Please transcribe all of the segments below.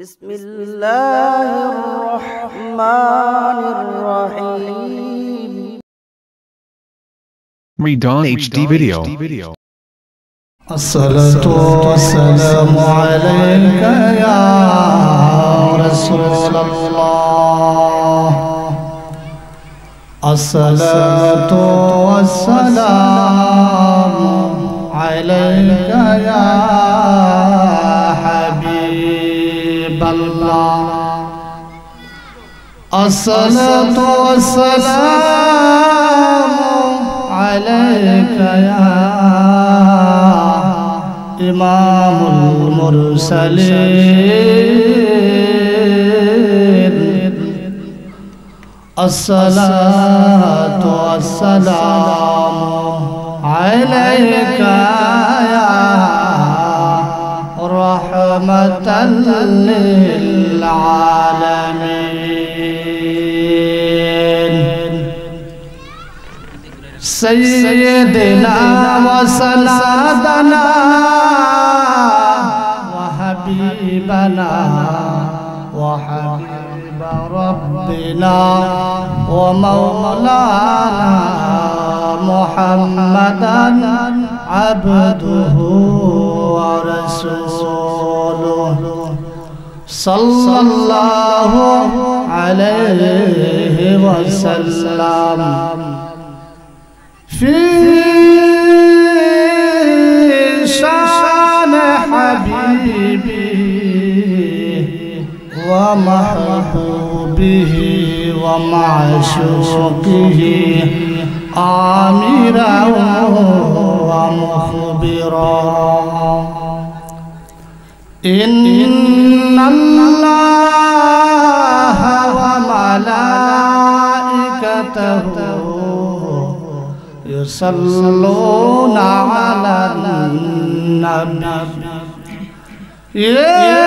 بسم الله الرحمن الرحيم. Read on HD video. الصلاة والسلام عليك يا رسول الله. الصلاة والسلام عليك يا الصلاة والسلام عليك يا إمام المرسلين. الصلاة والسلام عليك يا رحمة للعالمين. سيدنا وسندنا وحبيبنا وحبيب ربنا ومولانا محمدا عبده ورسوله صلى الله عليه وسلم في شان حبيبي ومحبوبه ومعشوقه آمرا ومخبرا. إن الله وملائكته يصلون على النبي يا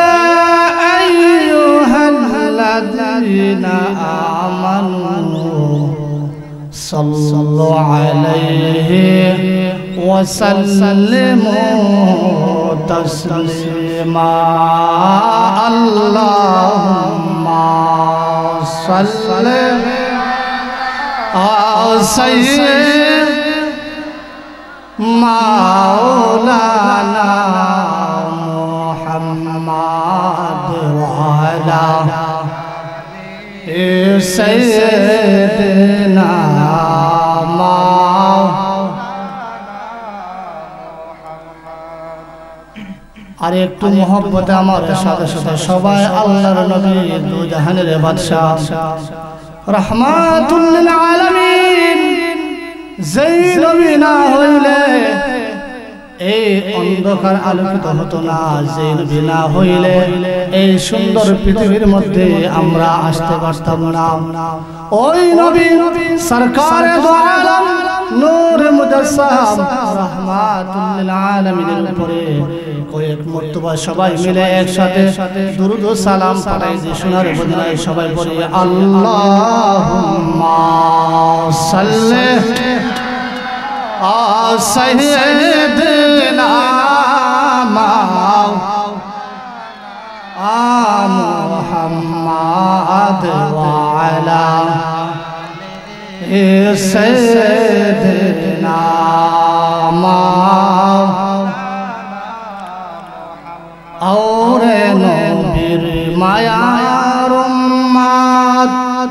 أيها الذين آمنوا صلوا عليه وسلموا تسليما. اللهم صل على سيدنا مولانا محمد وعلى سيدنا আর একটু মহব্বতে আমার সাথে সাথে সবাই আল্লাহর নবী দু জাহানের বাদশা রাহমাতুল লিল আলামিন যেই নবী না হইলে এই অন্ধকার আলোকিত হতো না, যেই নবী না হইলে এই সুন্দর পৃথিবীর মধ্যে আমরা আসতে পারতাম না। ওই নবী সরকারে দু আলম নূর মুজাসসাম রাহমাতুল লিল আলামিনের উপরে কয়েক মর্তবা সবাই মিলে একসাথে দুরুদ ও সালাম পাঠাই যে সোনার মদিনায় সবাই বলি আল্লাহুম্মা সাল্লি আলা সাইয়্যিদিনা মুহাম্মাদ ওয়া আলা সাইয়্যিদিনা মায়ার উম্মাদ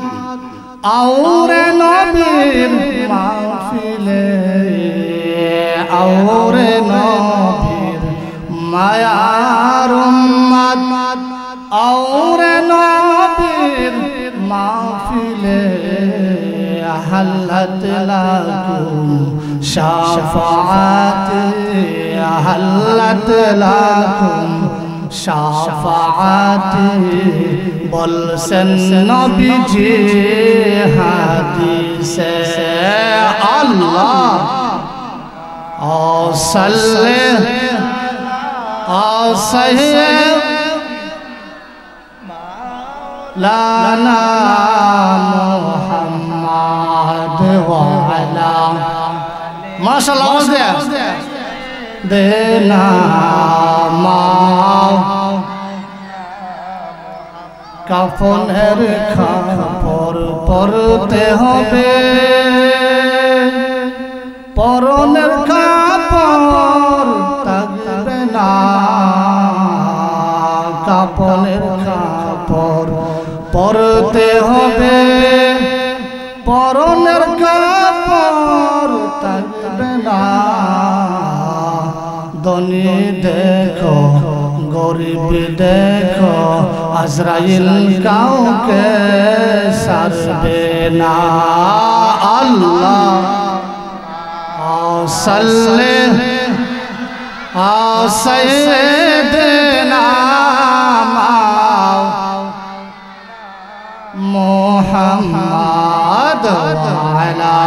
আওরে নবীর মাহফিলে আওরে নবীর মায়ার উম্মাদ আওরে নবীর মাহফিলে হাল্লাত লাকুম শাফাআত হাল্লাত লাকুম শাফাআত বলছেন নবীজি হাদিসে। আল্লাহ সাল্লি আলা সাইয়্যিদিনা মুহাম্মাদ ওয়া আলা মাশাআল্লাহ আওয়াজ দেনা মা কাফনের কাপড় পরতে হবে, পরনের কাপড় থাকবে না, কাফনের কাপড় পরতে হবে, পরনের কাপড় থাকবে না। ধনী দেখো গরিব দেখো, আজরাইল কাউকে সারবে না। আল্লাহ সাইয়েদেনা মুহাম্মদ আলা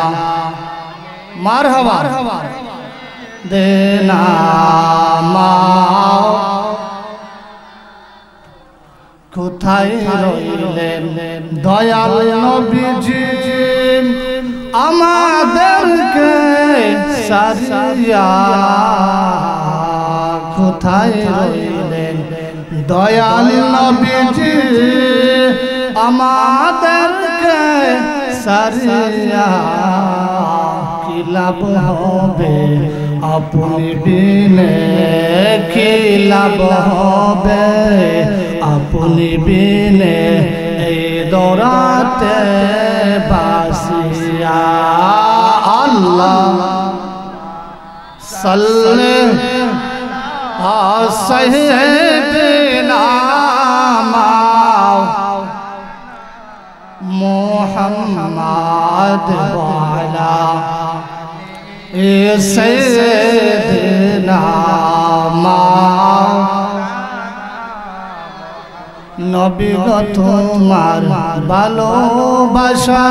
মারহাবা দেনা মা। কোথায় রইলেন দয়াল নবীজি আমাদেরকে সারিয়া, কোথায় রইলেন দয়াল নবীজি আমাদেরকে সারিয়া। কি লাভ হবে আপনি বিনে, কি লাভ হবে আপনি বিনে এই দরাতে বাসিয়া। আল্লাহ সাল্লি আলা সাইয়্যিদিনা মুহাম্মদ ওয়া আলা সাইয়্যিদিনা নবী গো। তোমার ভালোবাসা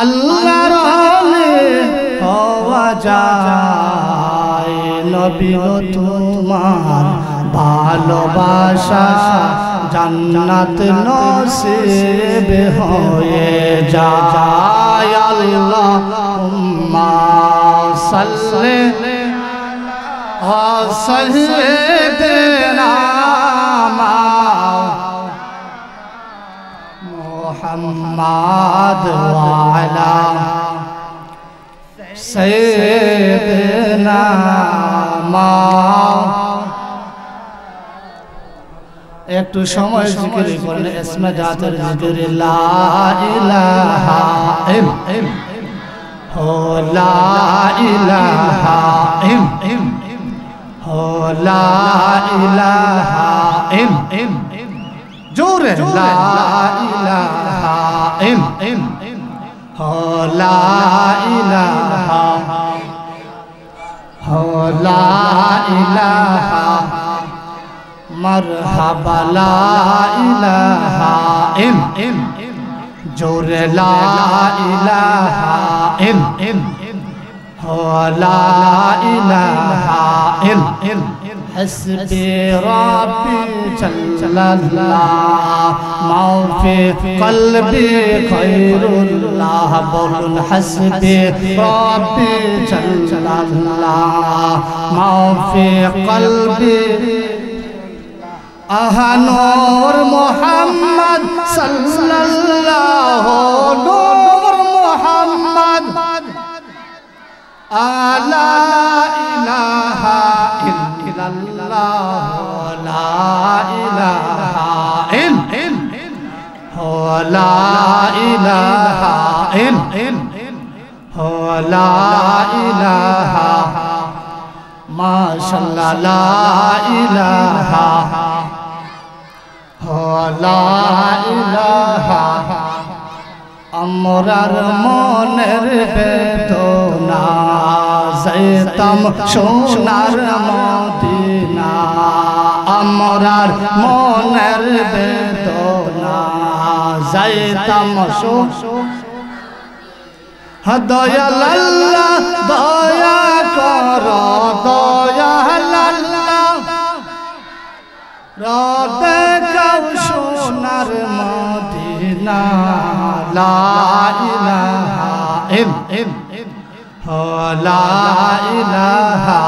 আল্লাহর হলে হওয়া যায়, নবী গো তোমার ভালোবাসা জান্নাত নসিব হয়ে যায়। আল্লাহুম্মা সাল্লি আলা সাইয়্যিদিনা মুহাম্মদ ওয়া আলা সাইয়্যিদিনা মা। একটু সময় জিকির করেন, ইসমে জাতের জিকির। লা ইলাহা ইল্লাল্লাহ হো, লা ইলাহা ইল্লাল্লাহ হো, লা ইলাহা ইল্লাল্লাহ জোরে, লা ইলাহা ইল্লাল্লাহ হো, লা ইলাহা হো, লা ইলাহা মারহাবা, লা ইলাহা জোরে, লা ইলাহা হো, লা ইলাহা হাসবি রাব্বি জাল্লাল্লাহ মাওফি কলবি খায়রুল্লাহ। বলুন হাসবি রাব্বি জাল্লাল্লাহ মাওফি কলবি। আহানোর মোহাম্মদ সাল্লাল্লাহু নূর মোহাম্মদ আলা ইলাহা ইল্লাল্লাহ লা ইলাহা ইল্লাল্লাহ লা ইলাহা ইল্লাল্লাহ লা ইলাহা মাশাআল্লাহ লা ইলাহা লা ইলাহা। আমরার মনের বেদনা যাইতাম সোনার মদিনা, আমরার মনের বেদনা যাইতাম দয়াল আল্লাহ দয়া কর, দয়াল আল্লাহ রাতে সোনার মদিনা। লা ইলাহা হো, লা ইলাহা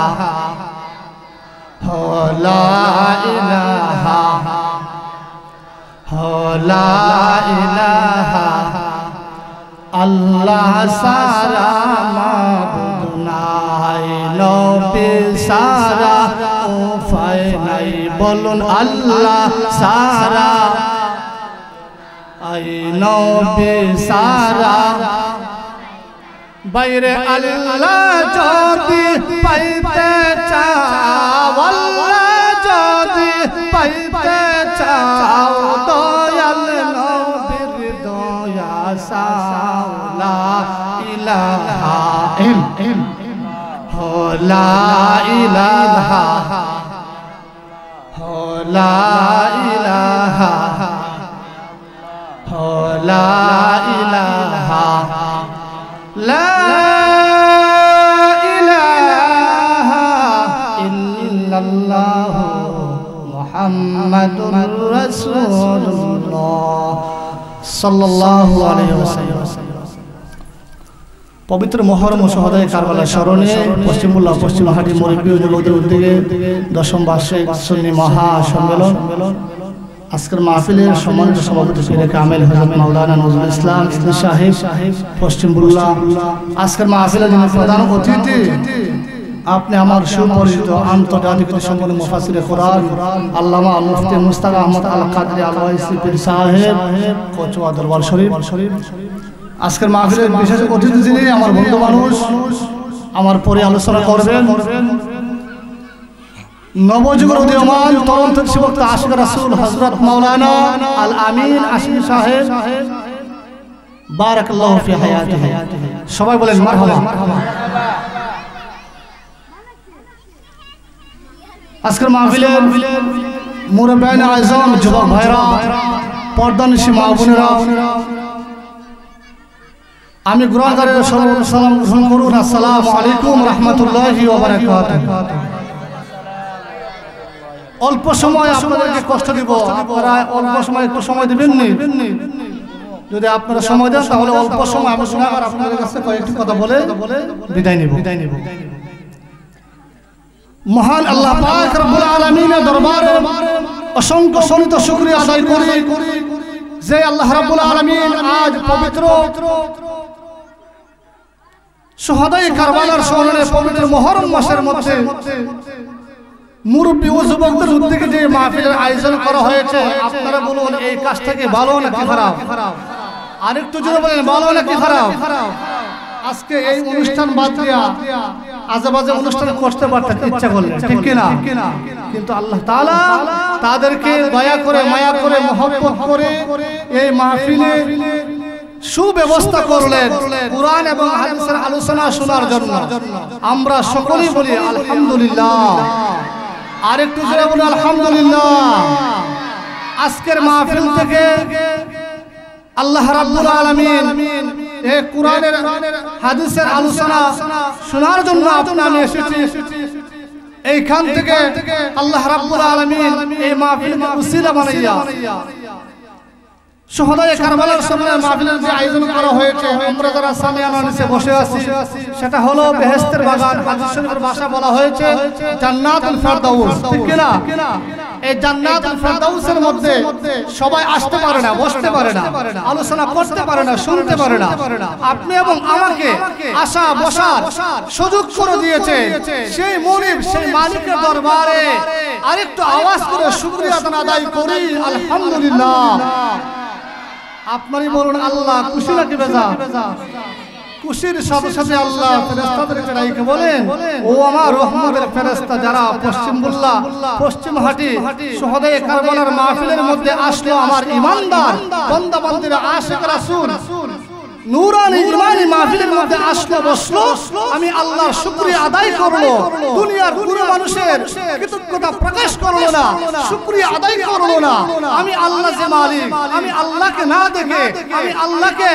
হো, লা ইলাহা आई बोलून अल्लाह सारा आई नबी सारा बैरे अल्लाह जोदी पैते चाव अल्लाह जोदी पैते चाव दयाल नबीर दया साला इलाहा हो ला इलाहा हो ला इलाहा हो ला इलाहा ला इलाहा इल्लल्लाह मुहम्मदुर रसूलुल्लाह सल्लल्लाहु अलैहि वसल्लम पवित्र मुहर्रम शहदाए कारबाला शरणे पश्चिमबुल्ला पश्चिमहाटी मुरब्बी उलमाদের উদ্যোগে दशम वार्षिक सुन्नी महासम्मेलन आजकल महफिलेर सम्मानित सभापति पीर कामिल हजरत मौलाना नजरुल इस्लाम साहेब पश्चिमबुल्ला आजकल महफिलेर যিনি প্রধান অতিথি आपने हमारे सुपरिचित आंतर्जातिक सम्मान मुफासिर कुरान अल्लामा मुफ्ती मुश्ताक अहमद आल कादरी अलवाइसी पीर साहेब कोचवा दरबार शरीफ आजकल महफिलेर विशेष अतिथि যিনি আমার বন্ধু মানুষ আমার পরে আলোচনা করবেন নবযুগের উদীয়মান তরুণ শিবক আশিক রাসূল হযরত মাওলানা আল আমিন আশিক সাহেব বারাকাল্লাহু ফি হায়াতিহি সবাই বলেন মারহাবা আজকের মাহফিলের মুরব্বিয়ান আযম যুবক ভাইরা পর্দানিশী মা বোনেরা আমি গ্রহণ করে সালাম গ্রহণ করুন আসসালামু আলাইকুম রাহমাতুল্লাহি ওয়া বারাকাতুহু অল্প সময় আপনাদেরকে কষ্ট দিব আপনারা অল্প সময় একটু সময় দিবেন নি যদি আপনারা সময় দেন তাহলে অল্প সময় আমি শোনাবার আপনাদের কাছে কয়েকটি কথা বলে বিদায় নেব মহান আল্লাহ পাক রব্বুল আলামিনের দরবারে অসংখ্য শত শুকরিয়া আদায় করি যে আল্লাহ রাব্বুল আলামিন আজ পবিত্র শহদায়ে কারবালার স্মরণে পবিত্র মুহররম মাসের মধ্যে মুরব্বি ও যুবকদের উদ্যোগে যে মাহফিলের আয়োজন করা হয়েছে আপনারা বলুন এই কাজটাকে ভালো নাকি খারাপ আরেকটু জোরে বলেন ভালো নাকি খারাপ আজকে এই অনুষ্ঠান বাদ দিয়া আজেবাজে অনুষ্ঠান করতে পারতে ইচ্ছা করলেন ঠিক কি না কিন্তু আল্লাহ তাআলা তাদেরকে দয়া করে মায়া করে মহব্বত করে এই মাহফিলে সুব্যবস্থা করলেন কুরআন এবং হাদিসের আলোচনা শোনার জন্য আমরা সকলেই বলি আলহামদুলিল্লাহ আর একটু জোরে বলি আলহামদুলিল্লাহ আজকের মাহফিল থেকে আল্লাহ রাব্বুল আলামিন এই কুরআনের হাদিসের আলোচনা শোনার জন্য আপনারা এসেছি এইখান থেকে আল্লাহ রাব্বুল আলামিন এই মাহফিলকে উসিলা বানাইয়া শহদায়ে কারবালার সামনে মাহফিলের যে আয়োজন করা হয়েছে আমরা যারা সামিয়ানার নিচে বসে আছি সেটা হলো বেহেশতের বাগান হাদিস শরীফের ভাষা বলা হয়েছে জান্নাতুল ফেরদাউস ঠিক কি না এই জান্নাতুল ফেরদাউসের মধ্যে সবাই আসতে পারে না বসতে পারে না আলোচনা করতে পারে না শুনতে পারে না আপনি এবং আমাকে আশা বসার সুযোগ করে দিয়েছে সেই মুনিব সেই মালিকের দরবারে আরেকটু আওয়াজ করে শুকরিয়া আদায় করি আলহামদুলিল্লাহ আপনারই বলুন আল্লাহ খুশি নাকি বেজা খুশির সাথে সাথে আল্লাহ ফেরেশতাদেরকে ডাকে বলেন ও আমার রহমতের ফেরেশতা যারা পশ্চিমবুল্লা পশ্চিমহাটি শহদায়ে কারবালার মাহফিলের মধ্যে আসলো আমার ঈমানদার বান্দা বান্দিরা আশিক রাসূল নূরানী ঈমানী মাহফিলের মধ্যে আসলো বসলো আমি আল্লাহর শুকরিয়া আদায় করলো দুনিয়ার পুরো মানুষের কৃতজ্ঞতা প্রকাশ করলো না শুকরিয়া আদায় করলো না আমি আল্লাহ যে মালিক আমি আল্লাহকে না দেখে আমি আল্লাহকে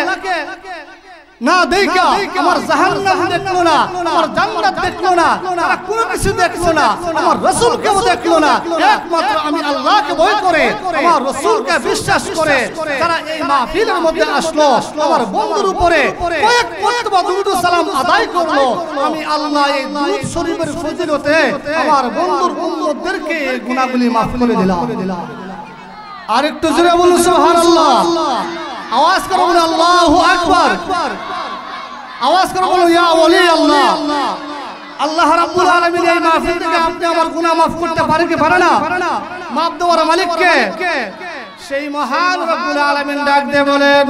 না দেখা আমার জাহান্নাম দেখলো না আমার জান্নাত দেখলো না তারা কোনো কিছু দেখলো না আমার রাসূলকেও দেখলো না একমাত্র আমি আল্লাহকে ভয় করে আমার রাসূলকে বিশ্বাস করে তারা এই মাহফিলের মধ্যে আসলো আমার বন্ধুর উপরে কয়েক কয়েক দরুদ সালাম আদায় করলো আমি আল্লাহ এই দরুদ শরীফের ফজিলতে আমার বন্ধুর বন্ধুদেরকে এই গুনাহগুলি মাফ করে দিলাম আরেকটু জোরে বলুন সুবহানাল্লাহ আওয়াজ করো বলো আল্লাহু আকবার আওয়াজ করো বলো ইয়া ওলি আল্লাহ আল্লাহ রাব্বুল আলামিন এই মাহফিল থেকে আপনি আমার গুনাহ মাফ করতে পারেন কি পারেন না? মাফ দেওয়ার মালিক কে? সেই মহান রব্বুল আলামিন ডাক দিয়ে বলেন,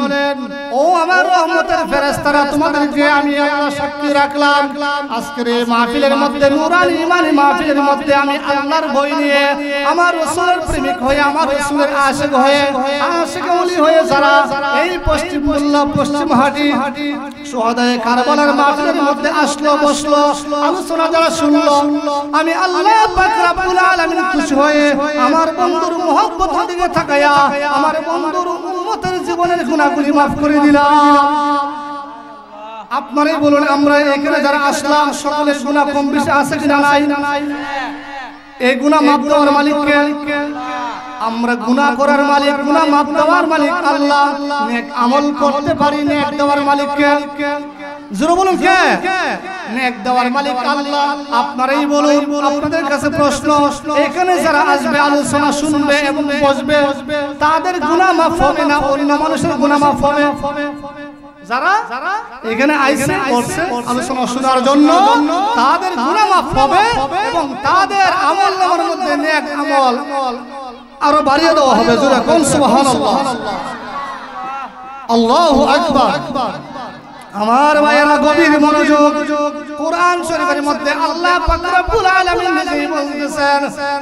ও আমার রহমতের ফেরেশতারা, তোমাদেরকে আমি আল্লাহ সাক্ষী রাখলাম আজকের এই মাহফিলের মধ্যে, নূরানী ঈমানী মাহফিলের মধ্যে আমি আল্লাহর ভয় নিয়ে আমার রাসূলের প্রেমিক হয়ে, আমার রাসূলের আশিক হয়ে, আশিক ওলি হয়ে যারা এই পশ্চিম মোল্লা পশ্চিমহাটি সুহাদায়ে কারবালার মাহফিলের মধ্যে আসলো, বসলো, আলোচনা যারা শুনলো, আমি আল্লাহ পাক রব্বুল আলামিন খুশি হয়ে আমার বন্ধুর মুহাব্বত দিকে থাকায়া আমার বন্ধুর উম্মতের জীবনের গুনাহগুলি মাফ করে দিলাম। আপনারাই বলুন, আমরা এখানে যারা আসলাম সকলের গুনাহ কম বেশি আছে কি না? নাই। এই গুনাহ মাফ দেওয়ার মালিক কে? আমরা গুনাহ করার মালিক, গুনাহ মাফ দেওয়ার মালিক আল্লাহ। নেক আমল করতে পারি, নেক দেওয়ার মালিক কে? জোরে বলুন কে? নেক দেওয়ার মালিক আল্লাহ। আপনারাই বলুন, আপনাদের কাছে প্রশ্ন, এখানে যারা আসবে আলোচনা শুনবে এবং বসবে তাদের গুনাহ মাফ হবে না অন্য মানুষের গুনাহ মাফ হবে? যারা এখানে আইছে করছে আলোচনা শোনার জন্য তাদের গুনাহ মাফ হবে এবং তাদের আমলনামার মধ্যে নেক আমল আরো বাড়িয়ে দেওয়া হবে। জোরে কোন সুবহানাল্লাহ, আল্লাহু আকবার। আমার ভাইয়েরা গভীর মনোযোগ, কুরআন শরীফের মধ্যে আল্লাহ পাক রব্বুল আলামিন নিজেই বলতেছেন,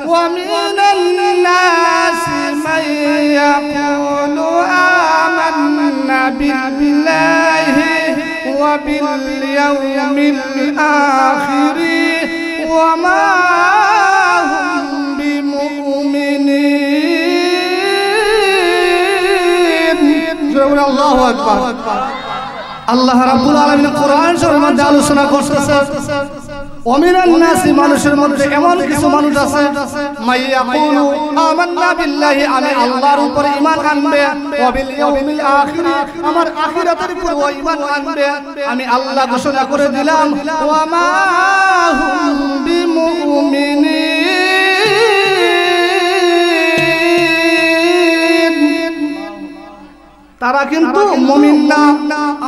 ওয়া মিনাল নাসি মান ইয়াকুলু আমান্না বিল্লাহি ওয়া বিল ইয়াউমিল আখির ওয়া মা হুম বিমুমিনিন। আল্লাহু আকবার। আল্লাহ রাব্বুল আলামিন কোরআন শরীফের মধ্যে আলোচনা করতেছে, ওমিনান নাসি, মানুষের মধ্যে এমন কিছু মানুষ আছে, মাইয়াকুলু আমান্না বিল্লাহি, আমি আল্লাহর উপর ঈমান আনবে, ওয়া বিল ইয়াউমিল আখির, আমার আখিরাতের উপর ও ঈমান আনবে, আমি আল্লাহ ঘোষণা করে দিলাম, ওয়া মা হুম বিমুমিনিন, তারা কিন্তু মুমিন না।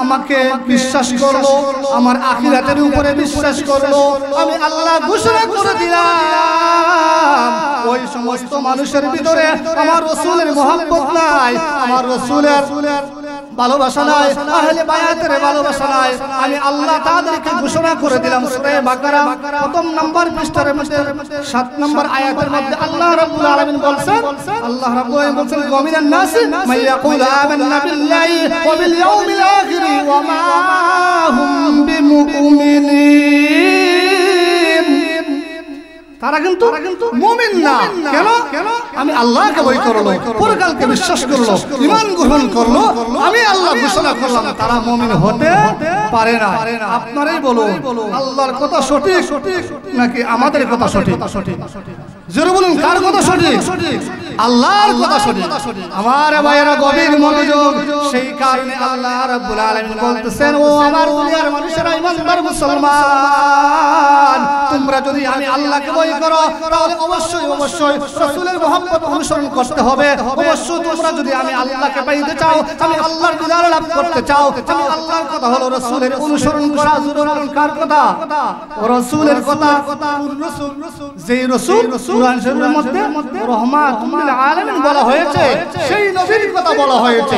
আমাকে বিশ্বাস করলো, আমার আখিরাতের উপরে বিশ্বাস করলো, আমি আল্লাহ ঘোষণা করে দিলাম ওই সমস্ত মানুষের ভিতরে আমার রাসূলের মুহাব্বত নাই, আমার রাসূলের ভালোবাসা নাই, আহলে বায়াতের ভালোবাসা নাই, আমি আল্লাহ তাদেরকে ঘোষণা করে দিলাম। সূরা বাকারা প্রথম নম্বর পৃষ্ঠার মধ্যে 7 নম্বর আয়াতের মধ্যে আল্লাহ রাব্বুল আলামিন বলছেন, আল্লাহ রাব্বুল আলামিন বলছেন, ওয়ামিনান নাসি মান ইয়াকুলু আমান্না বিল্লাহি ওয়া বিল ইয়াউমিল আখির ওয়া মা হুম বিমুমিনিন, তারা কিন্তু মুমিন না। কেন? আমি আল্লাহকে ভয় করলো, পরকালকে বিশ্বাস করলো, ঈমান গ্রহণ করলো, আমি আল্লাহ ঘোষণা করলাম, তারা মুমিন হতে পারে না। আপনারাই বলুন, আল্লাহর কথা সঠিক নাকি আমাদের কথা সঠিক? জোরে বলুন, কার কথা সঠিক? আল্লাহর কথা সঠিক। আমার ভাইয়েরা গভীর মনোযোগ, সেই কারণে আল্লাহ রাব্বুল আলামিন বলতেছেন, ও আমার দুনিয়ার মানুষেরা, ইমানদার মুসলমান, তোমরা যদি আমি আল্লাহকে ভয় করো তাহলে অবশ্যই রাসূলের মুহাব্বত অনুসরণ করতে হবে। অবশ্যই তোমরা যদি আমি আল্লাহকে পাইতে চাও, আমি আল্লাহর দিদার লাভ করতে চাও, আমি আল্লাহর কথা হলো রাসূলের অনুসরণ করা। জোরে বলুন, কার কথা? রাসূলের কথা। যেই রাসূল কুরআন শরীফের মধ্যে রাহমাতুল লিল আলামিন বলা হয়েছে, সেই নবীর কথা বলা হয়েছে।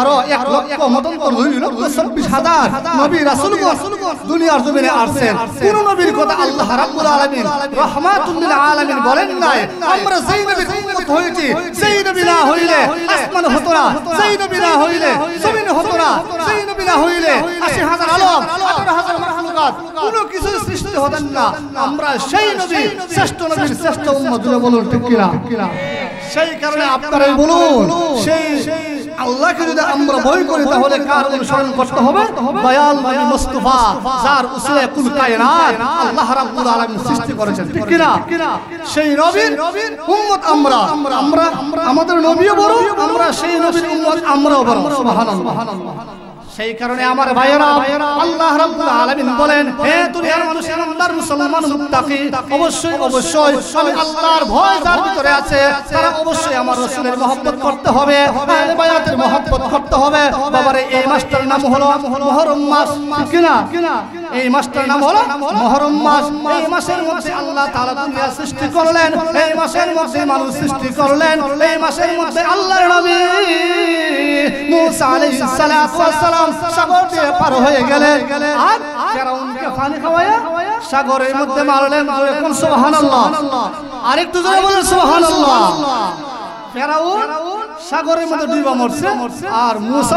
আরো 1 লক্ষ মতন 2,26,000 নবী রাসূলগণ দুনিয়ার জমিনে আসছেন, কোন নবীর কথা আল্লাহ রাব্বুল আলামিন রাহমাতুল লিল আলামিন বলেন নাই। আমরা যেই নবীর উম্মত হয়েছি, সেই নবী না হইলে আসমান হতো না, সেই নবী না হইলে জমিন হতো না, সেই নবী না হইলে 80,000 আলম, 18,000 মাখলুকাত কোন কিছু সৃষ্টি হতেন না। আমরা সেই নবী, শ্রেষ্ঠ নবীর শ্রেষ্ঠ উম্মত। জোরে বলুন, ঠিক কি না? সেই কারণে আপনারাই বলুন, সেই আল্লাহকে যদি আমরা ভয় করি তাহলে কার অনুসরণ করতে হবে? দয়াল নবী মুস্তাফা, যার উসলে কুল কায়নাত আল্লাহ রাব্বুল আলামিন সৃষ্টি করেছেন, ঠিক কি না? সেই নবীর উম্মত আমরা আমাদের নবীও বড়, আমরা সেই নবীর উম্মত, আমরাও বড়। সুবহানাল্লাহ। সেই কারণে আমার ভাইয়েরা, আল্লাহ রাব্বুল আলামিন বলেন, হে দুনিয়ার মানুষ, ইমানদার মুসলমান মুত্তাকি, অবশ্যই আমি আল্লাহর ভয় যার ভিতরে আছে তারা অবশ্যই আমার রাসূলের মহব্বত করতে হবে, আহলে বায়াতের মহব্বত করতে হবে। বাবারে, এই মাসটার নাম হলো মুহররম মাস, ঠিক না? এই মাসটার নাম হলো মুহররম মাস। এই মাসের মধ্যে আল্লাহ তাআলা দুনিয়া সৃষ্টি করলেন, এই মাসের মধ্যে মানুষ সৃষ্টি করলেন, এই মাসের মধ্যে আল্লাহর নবী মুসা আলাইহিস সালাম সাগর দিয়ে পার হয়ে গেলেন আর ফিরাউনকে পানি খাওয়ায়া সাগরের মধ্যে মারলেন। বলেন সুবহানাল্লাহ, আরেকটু জোরে বলেন সুবহানাল্লাহ। ফিরাউন সাগরের মধ্যে ডুবে মরছে আর মুসা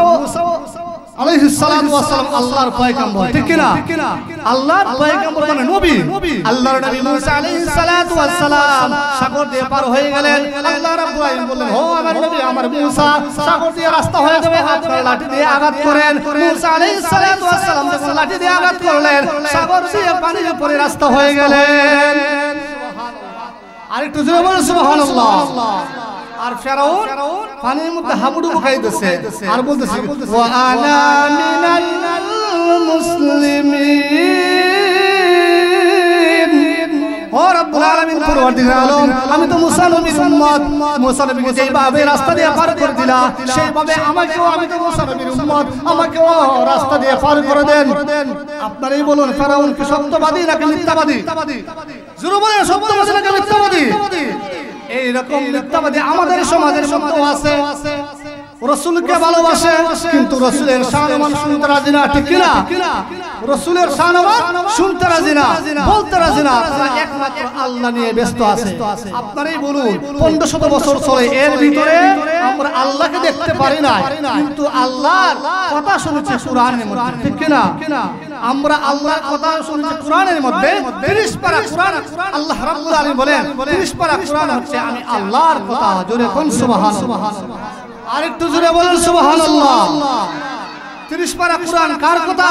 আলাইহিস সালাতু ওয়াস সালাম আল্লাহর পয়গম্বর, ঠিক কি না? আল্লাহর পয়গম্বর মানে নবী। আল্লাহর নবী মুসা আলাইহিস সালাতু ওয়াস সালাম সাগর দিয়ে পার হয়ে গেলেন। আল্লাহ রাব্বুল আলামিন বললেন, ও আমার নবী আমার মুসা, সাগর দিয়ে রাস্তা হয়ে যাবে, আপনারা লাঠি দিয়ে আঘাত করেন। মুসা আলাইহিস সালাতু ওয়াস সালাম যখন লাঠি দিয়ে আঘাত করলেন, সাগর দিয়ে পানির উপরে রাস্তা হয়ে গেলেন। সুবহানাল্লাহ, আরেকটু জোরে বলেন সুবহানাল্লাহ। আর ফিরাউন পানির মধ্যে হাবুডুবু খাইতেছে আর বলতেছে ওয়া আনা মিনাল মুসলিমিন। ও রব্বুল আলামিন পরওয়ারদিগার আলম, আমি তো মুসা নবীর উম্মত, মুসা নবীকে যেভাবে রাস্তা দিয়ে পার করে দিলা সেইভাবে আমাকেও, আমি তো মুসা নবীর উম্মত, আমাকেও রাস্তা দিয়ে পার করে দেন। আপনারাই বলুন ফিরাউন কি সত্যবাদী নাকি মিথ্যাবাদী? জোরে বলেন সত্যবাদী নাকি মিথ্যাবাদী? এই রকম মিথ্যাবাদী আমাদের সমাজের মধ্যে আছে। রাসূলকে ভালোবাসে কিন্তু রাসূলের সম্মান শুনতে রাজি না, ঠিক কি না? রাসূলের সম্মান শুনতে রাজি না, বলতে রাজি না, তারা একমাত্র আল্লাহ নিয়ে ব্যস্ত আছে। আপনারাই বলুন 1500 বছর চলে এর ভিতরে আমরা আল্লাহকে দেখতে পারি না, কিন্তু আল্লাহর কথা শুনেছি কুরআনের মধ্যে, ঠিক কি না? আমরা আল্লাহর কথা শুনেছি কুরআনের মধ্যে 30 পারা কুরআন। আল্লাহ রাব্বুল আলামিন বলেন 30 পারা কুরআন হচ্ছে আমি আল্লাহর কথা। জোরে কোন সুবহানাল্লাহ, আরেকটু জোরে বলেন সুবহানাল্লাহ। 30 পারা কুরআন কার কথা?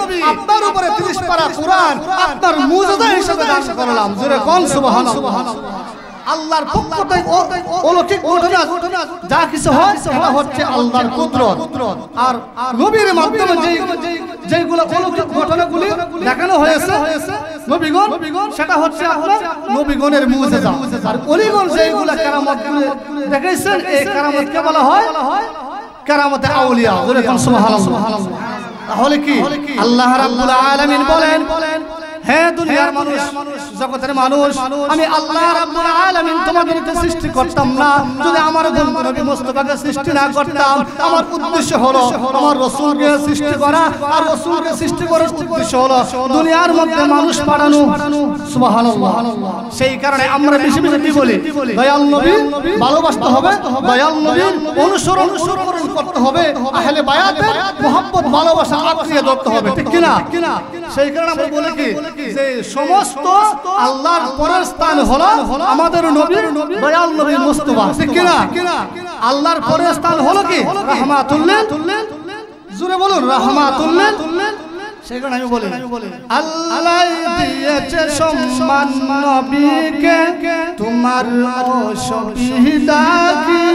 আপনার উপরে 30 পারা কোরআন আপনার মুজিজা হিসেবে দান করলাম। জোরে কোন সুবহানাল্লাহ। আল্লাহর পক্ষ থেকে অলৌকিক ঘটনা যা কিছু হয় সেটা হচ্ছে আল্লাহর কুদরত। আর নবীর মাধ্যমে যেগুলো অলৌকিক ঘটনাগুলি দেখানো হয়েছে নবীগণ, সেটা হচ্ছে আপনার নবীগণের মুজিজা। আর অলিগণ যেগুলো কেরামত দেখাইছেন, এই কেরামতকে বলা হয় কেরামতে আউলিয়া। জোরে কোন সুবহানাল্লাহ। তাহলে কি আল্লাহ রাব্বুল আলামিন বলেন, হ্যাঁ দুনিয়ার মানুষ, জগতের মানুষ, আমি আল্লাহ রাব্বুল আলামিন তোমাদেরকে সৃষ্টি করতাম না যদি আমার বন্ধু নবী মুস্তাফাকে সৃষ্টি না করতাম। আমার উদ্দেশ্য হলো আমার রাসূলকে সৃষ্টি করা, আর রাসূলকে সৃষ্টি করার উদ্দেশ্য হলো দুনিয়ার মধ্যে মানুষ পাঠানো। সুবহানাল্লাহ। সেই কারণে আমরা বেশি বেশি কি বলি, দয়াল নবী ভালোবাসতে হবে, দয়াল নবীর অনুসরণ করতে হবে, আহলে বায়াতের মুহাব্বত ভালোবাসা আঁকড়ে ধরতে হবে, ঠিক কি না? সেই কারণে আমরা বলি কি, যে সমস্ত আল্লাহর পরের স্থান হলো আমাদের নবীর দয়াল নবী মুস্তাফা, ঠিক কি না? আল্লাহর পরের স্থান হলো কি রাহমাতুল লিল। জোরে বলুন রাহমাতুল লিল। সেই কারণে আমি বলি আল্লাহ দিয়েছে সম্মান নবীকে তোমার অসুবিধা কি?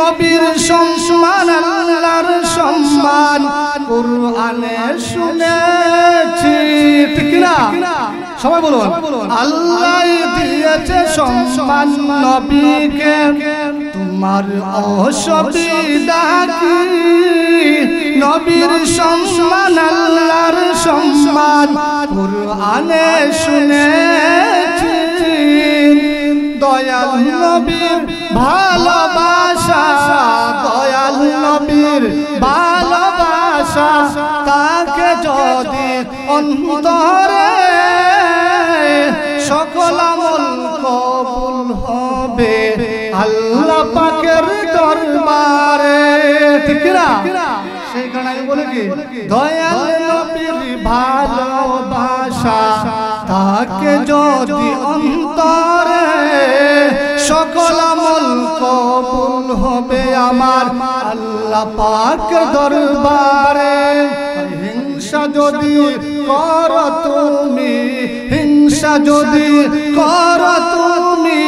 নবীর সম্মান আল্লাহর সম্মান কুরআনে শুনেছি, ঠিক না? সবাই বলুন আল্লাহ দিয়েছে সম্মান নবীকে তোমার অসুবিধা কি? নবীর সম্মান আল্লাহর সম্মান কুরআনে শুনেছি। দয়াল নবীর ভালোবাসা, দয়াল নবীর ভালোবাসা, তাকে যদি অন্তরে সকল আমল কবুল হবে আল্লাহ পাকের দরবারে, ঠিক না? সেই কারণে আমি বলি কি দয়াল নবীর ভালোবাসা তাকে যদি অন্তরে সকল আমল কবুল হবে আমার আল্লাহ পাকের দরবারে। হিংসা যদি কর তুমি, হিংসা যদি কর তুমি,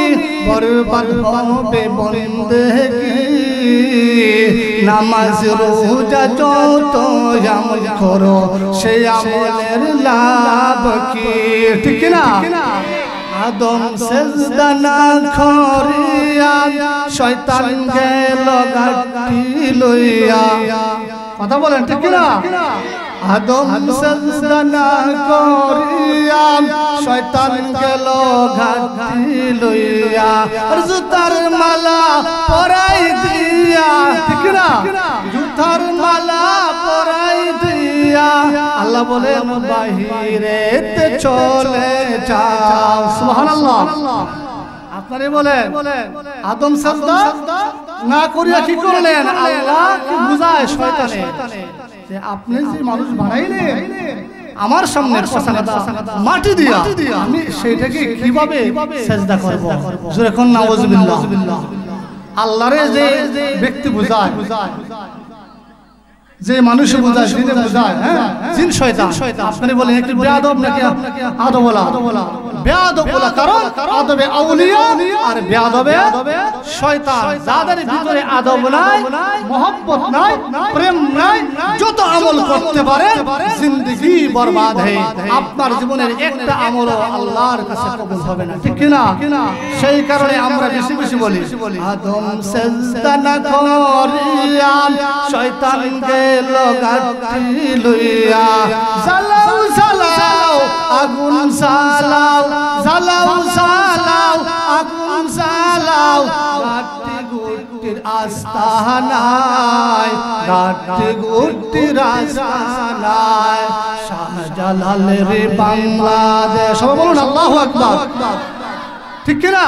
বরবাদ হবে বন্দেগী। নামাজ রোজা যত আমল করো সেই আমলের লাভ কি, ঠিক না? আদম সেজদা না করিয়া শয়তান গেল গাটি লইয়া, কথা বলেন ঠিক না? আদম সেজদা না করিয়া শয়তান গেল গাটি লইয়া, জুতার মালা পরাই দিয়া, ঠিক না? জুতার মালা পরাই দিয়া আল্লাহ বলেন বাহিরেতে চলে যাও। সুবহানাল্লাহ। আপনারা বলেন আদম সেজদা না করিয়া কি করলেন? আল্লাহ বুঝায় শয়তানে যে আপনি যে মানুষ বানাইলেন আমার সামনে মাটি দিয়া, আমি সেটাকে কিভাবে সেজদা করব? জোরে কোন নাউজুবিল্লাহ। আল্লাহরে যে ব্যক্তি বুঝায়, যে মানুষ বুঝায়, জিনে বুঝায়, হ্যাঁ জিন শয়তান। আপনি বলেন একটু বেয়াদব নাকি আদবলা? বেয়াদব বলা, কারণ আদবে আউলিয়া আর বেয়াদবে শয়তান। যাদের ভিতরে আদব নাই, mohabbat নাই, প্রেম নাই, যত আমল করতে পারে जिंदगी बर्बाद है। আপনার জীবনের একটা আমলও আল্লাহর কাছে কবুল হবে না, ঠিক না? সেই কারণে আমরা বেশি বেশি বলি আদম সেজদা না করিয়া শয়তান গাটি লইয়া, জ্বালাও জ্বালাও আগুন জ্বালাও, জ্বালাও জ্বালাও আগুন জ্বালাও, গাটি গুটির আস্থা নাই, গাটি গুটির আস্থা নাই। শাহজালাল রে বাংলাদেশ, সবাই বলুন আল্লাহু আকবার, ঠিক না?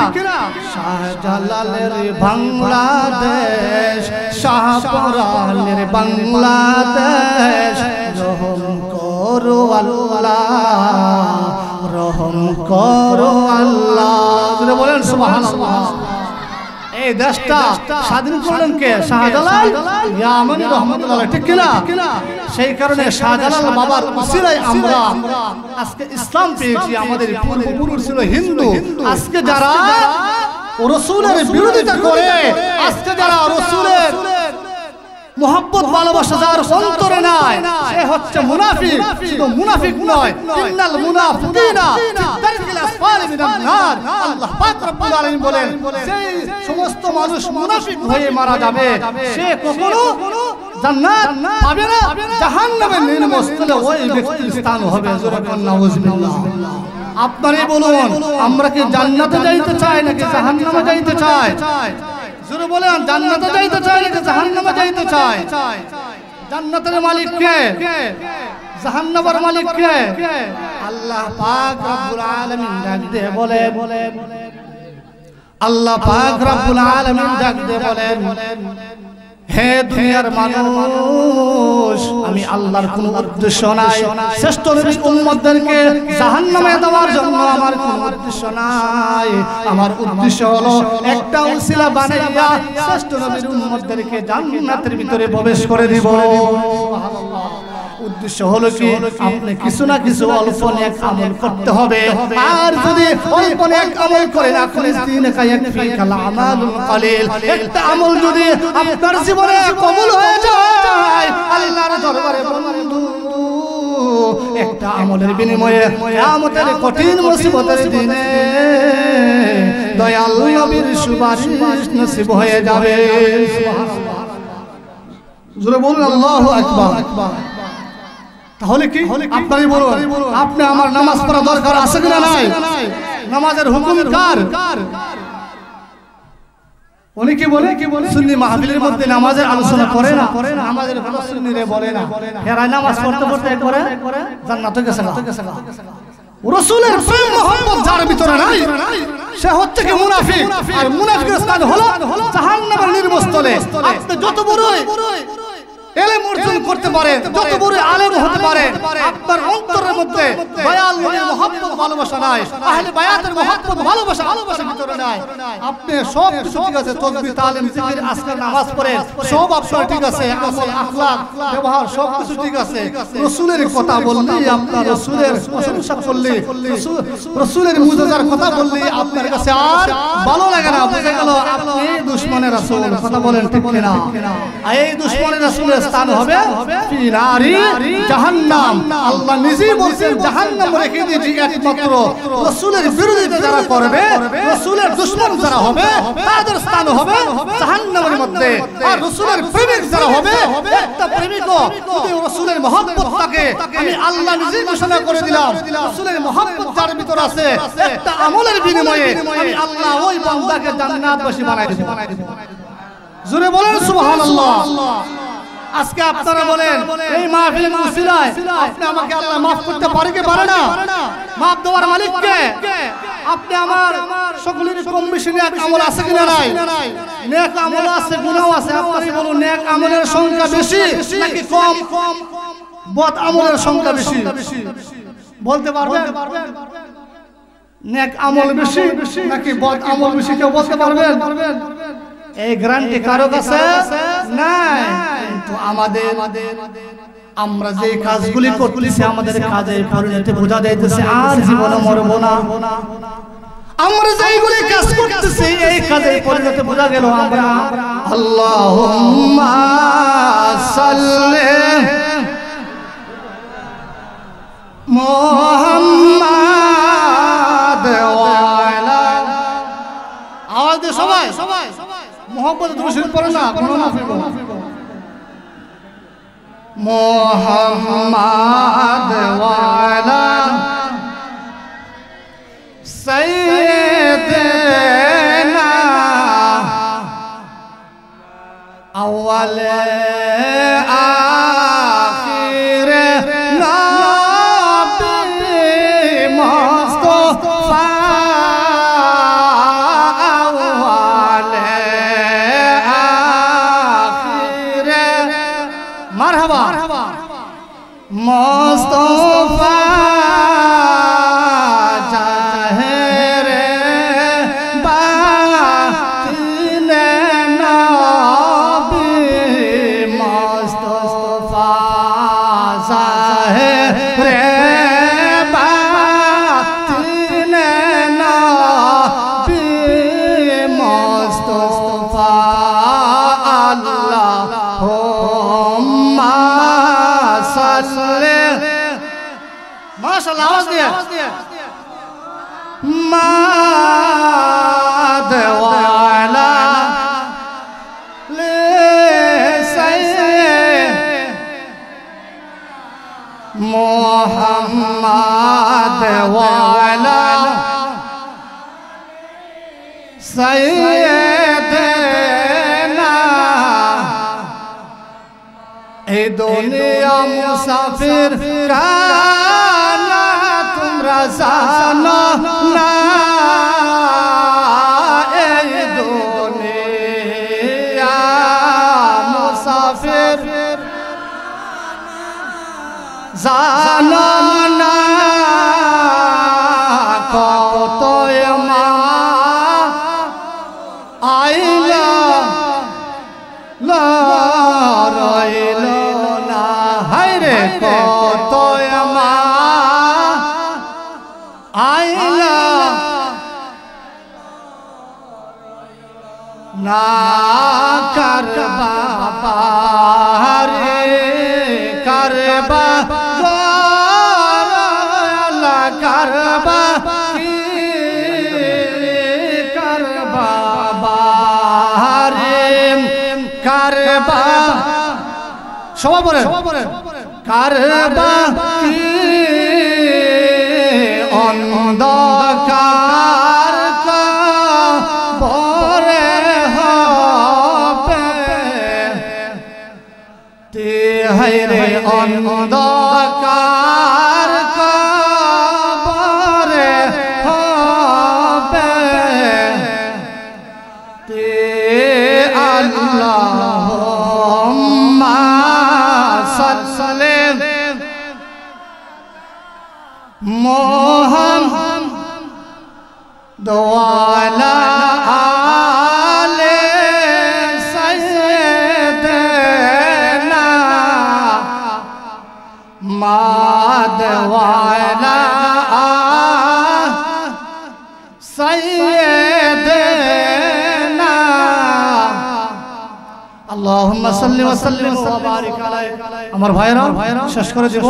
শাহজালালের বাংলাদেশ, শাহপরানের বাংলাদেশ, রহম করো আল্লাহ, রহম করো আল্লাহ। বলেন সুবহানাল্লাহ। এই দেশটা স্বাধীন করলেন কে? শাহজালাল ইয়ামানি রহমাতুল্লাহ, ঠিক না? সেই কারণে শাহজালাল বাবার উসিলায় আমরা আজকে ইসলাম পেয়েছি। আমাদের পূর্বপুরুষ ছিল হিন্দু। আজকে যারা রাসূলের বিরোধিতা করে, আজকে যারা রাসূলের মোহাম্মদ ভালোবাসা যার অন্তরে নাই, সে হচ্ছে মুনাফিক। শুধু মুনাফিক নয়, ইন্নাল মুনাফিকিনা ফিদ্দারকিল আসফালি মিনান নার। আল্লাহ পাক রব্বুল আলামিন বলেন সেই সমস্ত মানুষ মুনাফিক হয়ে মারা যাবে, সে কখনো জান্নাত পাবে না, জাহান্নামের নিম্নস্থলে ওই ব্যক্তির স্থান হবে। যুরাকান নাউজুবিল্লাহ। আপনারা বলুন আমরা কি জান্নাতে যাইতে চাই নাকি জাহান্নামে যাইতে চাই? জোরে বলেন জান্নাতে যাইতে চাই নাকি জাহান্নামে যাইতে চাই? জান্নাতের মালিক কে? জাহান্নামের মালিক কে? আল্লাহ পাক রব্বুল আলামিন ডাক দিয়ে বলেন, আল্লাহ পাক রব্বুল আলামিন ডাক দিয়ে বলেন হে দুনিয়ার মানুষ, আমি আল্লাহর কোনো উদ্দেশ্য নাই শ্রেষ্ঠ নবী উম্মতদেরকে জাহান্নামে দেওয়ার জন্য। আমার কোনো উদ্দেশ্য নাই। আমার উদ্দেশ্য হলো একটা উসিলা বানাইয়া শ্রেষ্ঠ নবীর উম্মতদেরকে জান্নাতের ভিতরে প্রবেশ করে দিব। উদ্দেশ্য হলো কি, আপনি কিছু না কিছু অল্প নেক আমল করতে হবে। আর যদি অল্প নেক আমল করেন একটা আমল যদি আপনার জীবনে কবুল হয়ে যায় আল্লাহর দরবারে বন্ধু, একটা আমলের বিনিময়ে কিয়ামতের কঠিন মুসিবতের দিনে দয়াল নবীর সুপারিশ নসিব হয়ে যাবে। জোরে বলুন আল্লাহু আকবার। তাহলে কি আপনারই বলুন, আপনি আমার নামাজ পড়া দরকার আছে কিনা? নাই। নামাজের হুকুম কার? অনেকে বলে সুন্নি মাহফিলের মধ্যে নামাজের আলোচনা করে না, নামাজের ভালো সুন্নিরে বলে না, এরা নামাজ পড়তে পড়তে করে জান্নাতে গেছে। রাসূলের প্রেম মহব্বত যার ভিতরে নাই সে হচ্ছে কি মুনাফিক, আর মুনাফিকের স্থান হলো জাহান্নামের নিম্নস্থলে। আপনি যত বড়ই এলে মর্জন করতে পারেন, যত বড় আলেম হতে পারেন, আপনার অন্তরের মধ্যে বায়াতের মহব্বত ভালোবাসা নাই, আহলে বায়াতের মহব্বত ভালোবাসা ভালোবাসার ভিতরে নাই। আপনি সব কিছু ঠিক আছে, তাসবিহ, তালিম, জিকির, আজকার, নামাজ পড়েন, সব আপনার ঠিক আছে, আমল, আখলাক, ব্যবহার সব কিছু ঠিক আছে, রাসূলের কথা বললেই, আপনার রাসূলের প্রশংসা করলেই, রাসূলের মুজিজার কথা বললেই আপনার কাছে আর ভালো লাগে না। বুঝে গেল আপনি দুশমনের রাসূল। কথা বলেন ঠিক কিনা? এই দুশমনের রাসূলের স্থান হবে ফিনারি জাহান্নাম। আল্লাহ নিজে বলেন জাহান্নাম রেখে দিয়েছি একমাত্র রাসূলের বিরোধিতা যারা করবে, রাসূলের দুশমন যারা হবে তাদের স্থান হবে জাহান্নামের মধ্যে। আর রাসূলের প্রেমিক যারা হবে, একটা প্রেমিক যদি রাসূলের মহব্বত থাকে, আমি আল্লাহ নিজে ঘোষণা করে দিলাম, রাসূলের মহব্বত যার ভিতর আছে, একটা আমলের বিনিময়ে আমি আল্লাহ ওই বান্দাকে জান্নাতবাসী বানাই দেব। জোরে বলেন সুবহানাল্লাহ। আজকে আপনারা বলেন এই মাহফিলের উসিলায় আপনি আমাকে আল্লাহ maaf করতে পারে কি পারে না? maaf দেওয়ার মালিক কে? আপনি আমার সকলের কম বেশি নেক আমল আছে কি না? নাই। নেক আমল আছে, গুনাহ আছে। আপনি বলুন নেক আমলের সংখ্যা বেশি নাকি কম? বদ আমলের সংখ্যা বেশি। বলতে পারবেন নেক আমল বেশি নাকি বদ আমল বেশি? কেউ বলতে পারবেন? এই গ্যারান্টি কারো কাছে নাই। তো আমাদের আমরা যে কাজগুলি করতেছি, আমাদের কাজের পরিণতি বোঝা যাইতেছে। আর জীবনে মরব না। আমরা যেইগুলি কাজ করতেছি এই কাজের পরিণতি বোঝা গেল। আমরা আল্লাহুম্মা সাল্লি মুহাম্মাদ ওয়া আলা আওয়াজ দিয়ে সবাই মোহাম্মদ দরুদ পড়ো না, গুনাহ মাফ। মোহাম্মদ ওয়ালা সাইয়েদনা আউয়াল আখির নবী মুস্তাফা আউয়াল আখির। মারহাবা মুস্তাফা জাহেরে বাতিন নবী মুস্তাফা জাহেরে বাতিন নবী মুস্তাফা। আল্লাহুম্মা محمد وعلى سيدنا محمد وعلى سيدنا اے دنیا مسافر জানো না, এই দুনিয়া মুসাফির জানো না, কত মা আইলা রইল না, হায়রে কত মা আইলা না, কার বাবা রে কার বাবা, কার বাবা রে কার বাবা, সবাই বলেন কার বাবা অন্ধকার পরে হবে, তেহরে অন্ধকার পরে হবে, তে আল্লাহুম্মা আল্লাহুম্মা সাল্লি ওয়া সাল্লিম ওয়া বারিক আলাইহি। আমার ভাইরা শেষ করে দেব,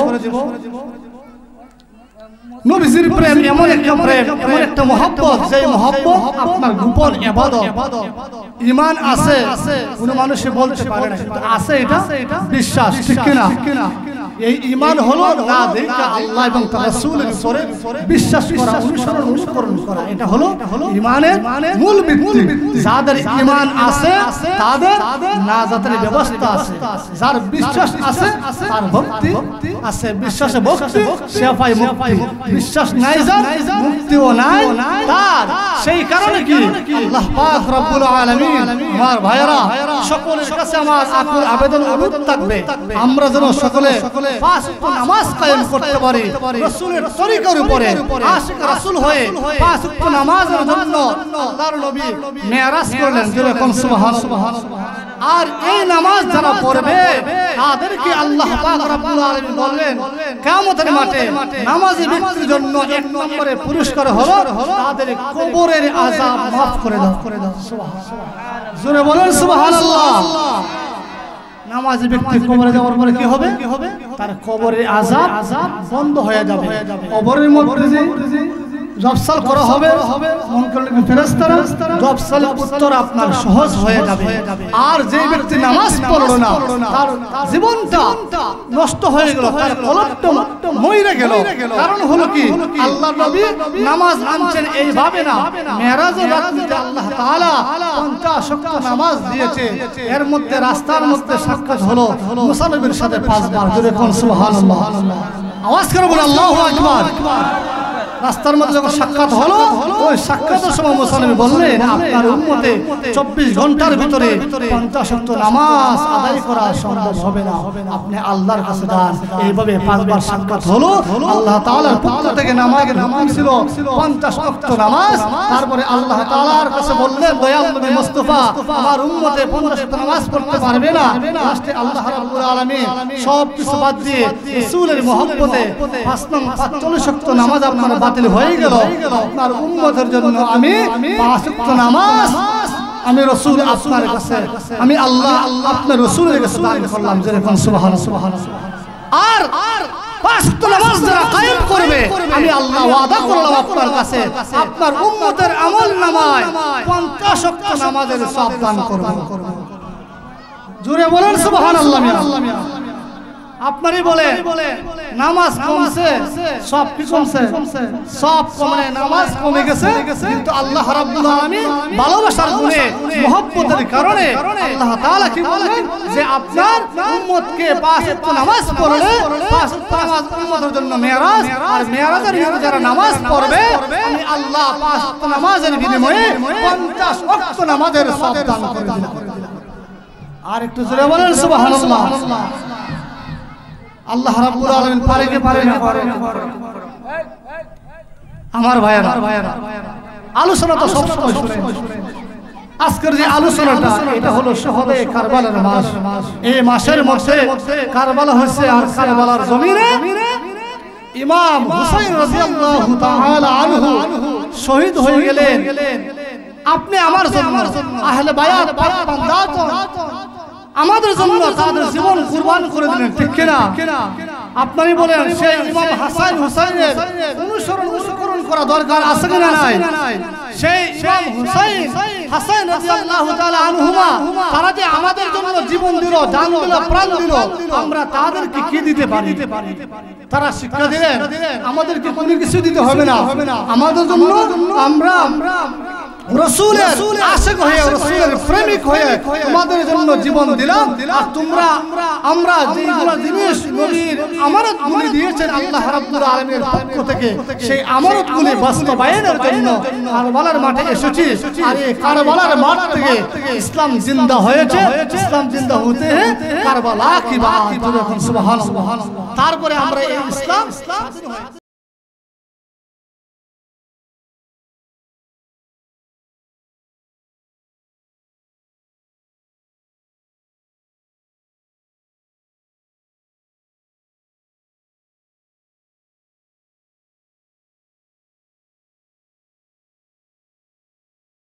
নবীজির প্রেম এমন একটা প্রেম, এমন একটা মহব্বত, যেই মহব্বত আপনার গোপন ইবাদত। ঈমান আছে, কোন মানুষে বলতে পারে না, কিন্তু আছে এটা বিশ্বাস, ঠিক কি না? এই ঈমান হলো না দেখা আল্লাহ এবং তার রাসূলের উপরে বিশ্বাস করা, অনুসরণ করা, এটা হলো ঈমানের মূল ভিত্তি। যাদের ঈমান আছে তাদের নাজাতের ব্যবস্থা আছে, যার বিশ্বাস আছে তার ভক্তি আছে, বিশ্বাসে ভক্তি সেফাই মুক্তি, বিশ্বাস নাই যার মুক্তিও নাই তার। সেই কারণে কি আল্লাহ পাক রব্বুল আলামিন আমার ভাইরা সকলের কাছে আমার আকুল আবেদন অনুরোধ থাকবে, আমরা যেন সকলে পাঁচ ওয়াক্ত নামাজ কায়েম করতে পারি রাসূলের তরিকার উপরে, আশিক রাসূল হয়ে পাঁচ ওয়াক্ত নামাজের জন্য আল্লাহর নবী মেরাজ করলেন, যেরকম সুবহানাল্লাহ। আর এই নামাজ যারা পড়বে তাদেরকে আল্লাহ পাক রব্বুল আলামিন বললেন কিয়ামতের মাঠে নামাজি ব্যক্তির জন্য এক নম্বরে পুরস্কার হলো তাদের কবরের আযাব মাফ করে দাও, সুবহানাল্লাহ। জোরে বলেন সুবহানাল্লাহ। নামাজি ব্যক্তি কবরে যাওয়ার পরে কি হবে? তার কবরের আযাব বন্ধ হয়ে যাবে। কবরের মধ্যে যে জবসাল করা হবে, মনকলকে ফেরেশতারা জবসাল উত্তর আপনার সহজ হয়ে যাবে। আর যে ব্যক্তি নামাজ পড়লো না তার জীবনটা নষ্ট হয়ে গেল, তার কলবটা মরে গেল। কারণ হলো কি আল্লাহর নবী নামাজ আনছেন এইভাবে না, মেরাজের রাতে আল্লাহ তাআলা 50 ওয়াক্ত নামাজ দিয়েছে, এর মধ্যে রাস্তার মধ্যে সাক্ষাৎ হলো মুসা নবীর সাথে পাঁচবার। জোরে কোন সুবহানাল্লাহ, আওয়াজ করে বল আল্লাহু আকবার। রাস্তার মধ্যে যখন সাক্ষাৎ হলো, ওই সাক্ষাতের সময় মুসা নবী বললেন আপনার উম্মতে 24 ঘন্টার ভিতরে 50 ওয়াক্ত নামাজ আদায় করা সম্ভব হবে না, আপনি আল্লাহর কাছে যান। এইভাবে পাঁচবার সাক্ষাৎ হলো, আল্লাহ তাআলার পক্ষ থেকে নামাজের হুকুম ছিল 50 ওয়াক্ত নামাজ। তারপরে আল্লাহ তাআলার কাছে বললেন দয়াল নবী মুস্তাফা আমার উম্মতে 50 ওয়াক্ত নামাজ পড়তে পারবে না। লাস্টে আল্লাহ রাব্বুল আলামিন সব কিছু বাদ দিয়ে রাসূলের মহব্বতে 45 ওয়াক্ত নামাজ আপনারা বাতিল হয়ে গেল। আপনার উম্মতের জন্য আমি পাঁচ ওয়াক্ত নামাজ আমি রাসূল আপনার কাছে, আমি আল্লাহ আপনার রাসূলের কাছে দান করলাম। যেরকম সুবহানাল্লাহ সুবহানাল্লাহ। আর পাঁচ ওয়াক্ত নামাজ যারা কায়েম করবে আমি আল্লাহ ওয়াদা করলাম আপনার কাছে আপনার উম্মতের আমলনামায় 50 ওয়াক্ত নামাজের সওয়াব দান করব। জোরে বলেন সুবহানাল্লাহ। আপনারই বলে নামাজ কমছে, সব কি কমছে? সব কমে, নামাজ কমে গেছে, কিন্তু আল্লাহ রাব্বুল আলামিন ভালোবাসার গুণে মহব্বতের কারণে আল্লাহ তাআলা কি বলেন যে আপনার উম্মতকে পাঁচ ওয়াক্ত নামাজ পড়লে পাঁচ ওয়াক্ত নামাজ উম্মতের জন্য মেরাজ, আর মেরাজের ভিতরে যারা নামাজ পড়বে আমি আল্লাহ পাঁচ ওয়াক্ত নামাজের বিনিময়ে 50 ওয়াক্ত নামাজের সওয়াব দান করে দিলাম। আর একটু জোরে বলেন সুবহানাল্লাহ। আল্লাহ রাব্বুল আলামিন পারে কে পারে না করে। আমার ভাইরা আলোচনা তো সব সময় শুনেন, আজকের যে আলোচনাটা এটা হলো শহীদে কারবালার মাস। এই মাসের মধ্যে কারবালা হয়েছে, আর কারবালার জমিনে ইমাম হুসাইন রাদিয়াল্লাহু তাআলা আনহু শহীদ হয়ে গেলেন। আপনি আমার জন্য আহলে বায়াত আমাদের জন্য তাদের জীবন কুরবান করে দিলেন, ঠিক কিনা? আপনারই বলেন সেই ইমাম হাসান হুসাইনের অনুসরণ করা দরকার আছে কিনা? নাই। সেই ইমাম হুসাইন হাসান রাদিয়াল্লাহু তাআলা আনহুমা তারা যে আমাদের জন্য জীবন দিল, জান দিল, প্রাণ দিল, আমরা তাদেরকে কি দিতে পারি? তারা শিক্ষা দিলেন আমাদেরকে কোনো কিছু দিতে হবে না, আমাদের জন্য আমরা রাসূলের আশিক হয়ে রাসূলের প্রেমিক হয়ে তোমাদের জন্য জীবন দিলাম। আর তোমরা আমরা যেগুলো জিনিস নবীর আমানতগুলি দিয়েছেন আল্লাহ রাব্বুল আলামিনের পক্ষ থেকে সেই আমানতগুলি বাস্তবায়নের জন্য কারবালার মাঠে এসেছি। আর এই কারবালার মাঠ থেকে ইসলাম জিন্দা হয়েছে, ইসলাম জিন্দা হতে কারবালা কি বাত। সুবহানাল্লাহ। তারপরে আমরা এই ইসলাম